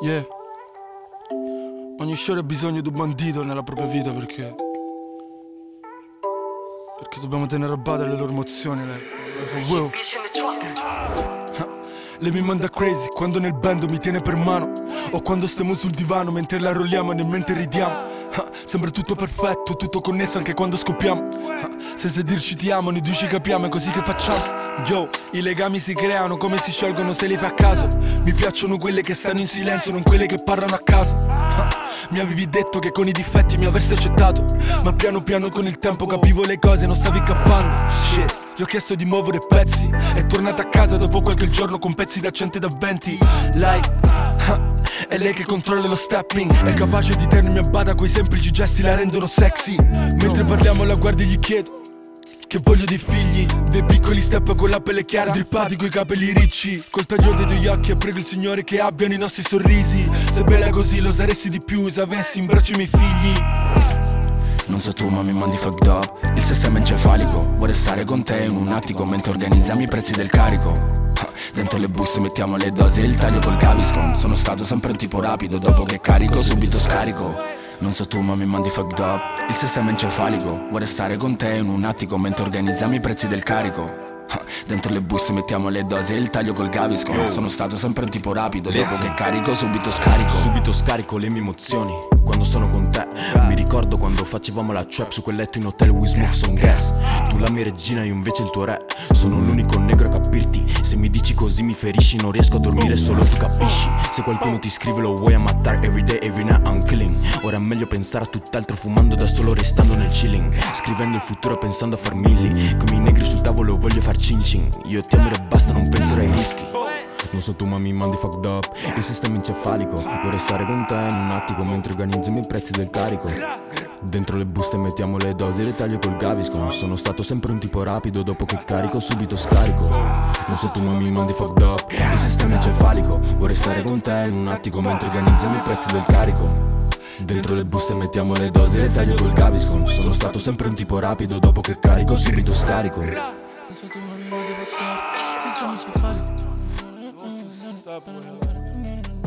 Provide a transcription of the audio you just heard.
Yeah. Ogni sciore ha bisogno di un bandito nella propria vita perché dobbiamo tenere a bada le loro emozioni. Lei mi manda crazy quando nel bando mi tiene per mano, o quando stiamo sul divano mentre la rolliamo e nel mente ridiamo. Sembra tutto perfetto, tutto connesso anche quando scoppiamo. Senza dirci ti amo, noi due ci capiamo, è così che facciamo. Yo, i legami si creano come si sciolgono se li fai a caso. Mi piacciono quelle che stanno in silenzio, non quelle che parlano a caso. Mi avevi detto che con i difetti mi avresti accettato, ma piano piano con il tempo capivo le cose, non stavi cappando. Shit, gli ho chiesto di muovere pezzi, è tornata a casa dopo qualche giorno con pezzi da 100 e da 20. È lei che controlla lo stepping, è capace di tenermi a bada, quei semplici gesti la rendono sexy. Mentre parliamo la guardi e gli chiedo che voglio dei figli, dei piccoli step con la pelle chiara, drippati coi capelli ricci, col taglio dei tuoi occhi e prego il Signore che abbiano i nostri sorrisi. Se bella così lo saresti di più se avessi in braccio i miei figli. Non so tu ma mi mandi fucked up, il sistema encefalico vorrei stare con te in un attico mentre organizziamo i prezzi del carico. Dentro le buste mettiamo le dosi e il taglio col Gaviscon. Sono stato sempre un tipo rapido, dopo che carico subito scarico. Non so tu ma mi mandi fucked up, il sistema encefalico vorrei stare con te in un attico mentre organizziamo i prezzi del carico. Dentro le buste mettiamo le dosi e il taglio col Gaviscon. Sono stato sempre un tipo rapido, dopo che carico subito scarico. Subito scarico le mie emozioni quando sono con te. Mi ricordo quando facevamo la trap su quel letto in hotel We Smoke Some Gas. Tu la mia regina, io invece il tuo re. Sono l'unico negro a capirti, se mi dici così mi ferisci. Non riesco a dormire, solo tu capisci. Se qualcuno ti scrive lo vuoi ammattare. Every day, every night I'm killing. Ora è meglio pensare a tutt'altro, fumando da solo, restando nel chilling, scrivendo il futuro e pensando a far milli. Come i negri sul tavolo voglio far cin cin. Io ti amerò e basta, non penserò ai rischi. Non so tu ma mi mandi fucked up, il sistema encefalico vorrei stare con te in un attico mentre organizziamo i prezzi del carico. Dentro le buste mettiamo le dosi, le taglio col Gaviscon. Sono stato sempre un tipo rapido, dopo che carico subito scarico. Non so tu ma mi mandi fucked up, il sistema encefalico vorrei stare con te in un attico mentre organizziamo i prezzi del carico. Dentro le buste mettiamo le dosi, le taglio col Gaviscon. Sono stato sempre un tipo rapido, dopo che carico subito scarico. Non so tu ma mi mandi fucked up, il sistema encefalico.